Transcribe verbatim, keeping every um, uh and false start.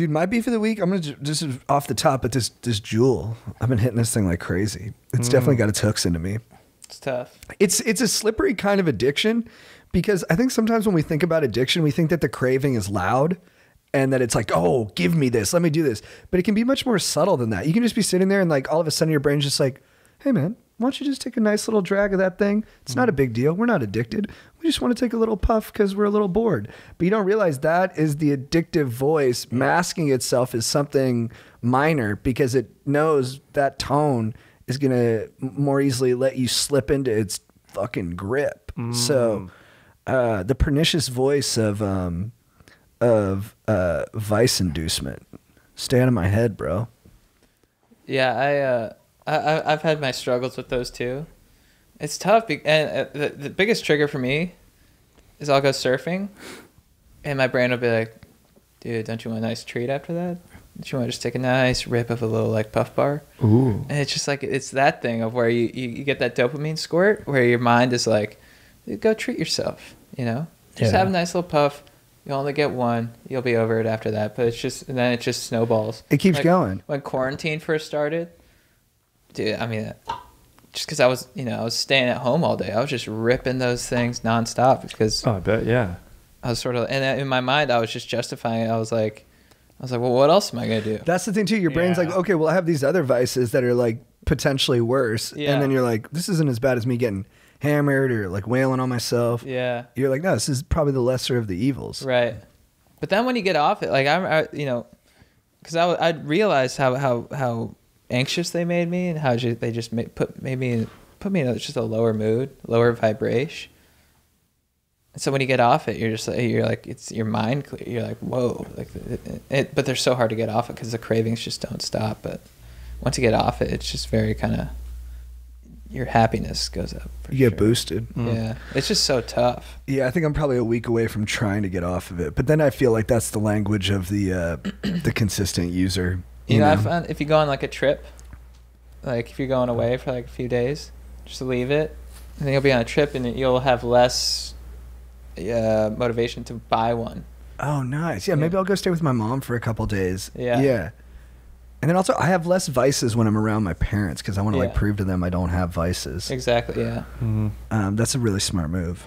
Dude, my beef of the week, I'm going to just off the top at this this Juul. I've been hitting this thing like crazy. It's mm. definitely got its hooks into me. It's tough. It's it's a slippery kind of addiction, because I think sometimes when we think about addiction, we think that the craving is loud and that it's like, oh, give me this, let me do this. But it can be much more subtle than that. You can just be sitting there and like all of a sudden your brain's just like, hey man, why don't you just take a nice little drag of that thing? It's not a big deal. We're not addicted. We just want to take a little puff because we're a little bored. But you don't realize that is the addictive voice masking itself as something minor, because it knows that tone is going to more easily let you slip into its fucking grip. Mm. So uh, the pernicious voice of, um, of uh, vice inducement. Stay out of my head, bro. Yeah, I... Uh... I, I've had my struggles with those too. It's tough. Be and uh, the, the biggest trigger for me is I'll go surfing and my brain will be like, dude, don't you want a nice treat after that? Don't you want to just take a nice rip of a little like puff bar? Ooh. And it's just like, it's that thing of where you, you, you get that dopamine squirt where your mind is like, go treat yourself, you know? Just yeah. have a nice little puff. You only get one. You'll be over it after that. But it's just, and then it just snowballs. It keeps like, going. When quarantine first started, dude, I mean, just because I was, you know, I was staying at home all day, I was just ripping those things nonstop because. Oh, I bet, yeah. I was sort of, and in my mind, I was just justifying it. I was like, I was like, well, what else am I gonna do? That's the thing too. Your brain's yeah. like, okay, well, I have these other vices that are like potentially worse, yeah. and then you're like, this isn't as bad as me getting hammered or like wailing on myself. Yeah. You're like, no, this is probably the lesser of the evils. Right. But then when you get off it, like I'm, I, you know, because I I realized how how how. anxious they made me, and how they just made, put made me put me in just a lower mood, lower vibration. And so when you get off it, you're just you're like it's your mind clear. You're like whoa, like it, it, but they're so hard to get off it because the cravings just don't stop. But once you get off it, it's just very kind of your happiness goes up. You sure. get boosted. Mm. Yeah, it's just so tough. Yeah, I think I'm probably a week away from trying to get off of it, but then I feel like that's the language of the uh, the consistent user. You know, I found if you go on like a trip, like if you're going away for like a few days, just leave it, and then you'll be on a trip and you'll have less uh, motivation to buy one. Oh, nice. Yeah, yeah, maybe I'll go stay with my mom for a couple days. Yeah. Yeah. And then also I have less vices when I'm around my parents because I want to yeah. like prove to them I don't have vices. Exactly, yeah. Mm-hmm. um, that's a really smart move.